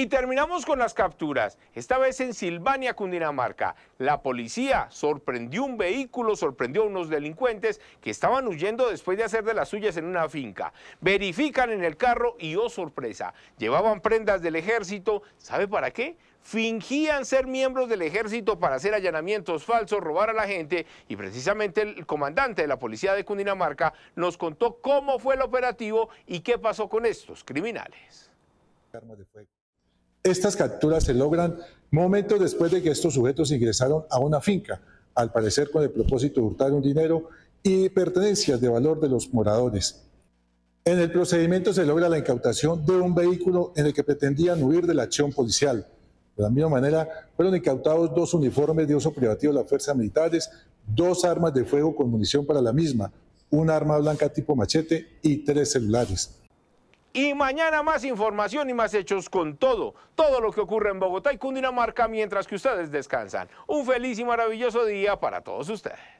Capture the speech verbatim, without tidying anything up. Y terminamos con las capturas, esta vez en Silvania, Cundinamarca. La policía sorprendió un vehículo, sorprendió a unos delincuentes que estaban huyendo después de hacer de las suyas en una finca. Verifican en el carro y, oh sorpresa, llevaban prendas del ejército. ¿Sabe para qué? Fingían ser miembros del ejército para hacer allanamientos falsos, robar a la gente, y precisamente el comandante de la policía de Cundinamarca nos contó cómo fue el operativo y qué pasó con estos criminales. Armas de fuego. Estas capturas se logran momentos después de que estos sujetos ingresaron a una finca, al parecer con el propósito de hurtar un dinero y pertenencias de valor de los moradores. En el procedimiento se logra la incautación de un vehículo en el que pretendían huir de la acción policial. De la misma manera, fueron incautados dos uniformes de uso privativo de las fuerzas militares, dos armas de fuego con munición para la misma, un arma blanca tipo machete y tres celulares. Y mañana más información y más hechos con todo, todo lo que ocurre en Bogotá y Cundinamarca mientras que ustedes descansan. Un feliz y maravilloso día para todos ustedes.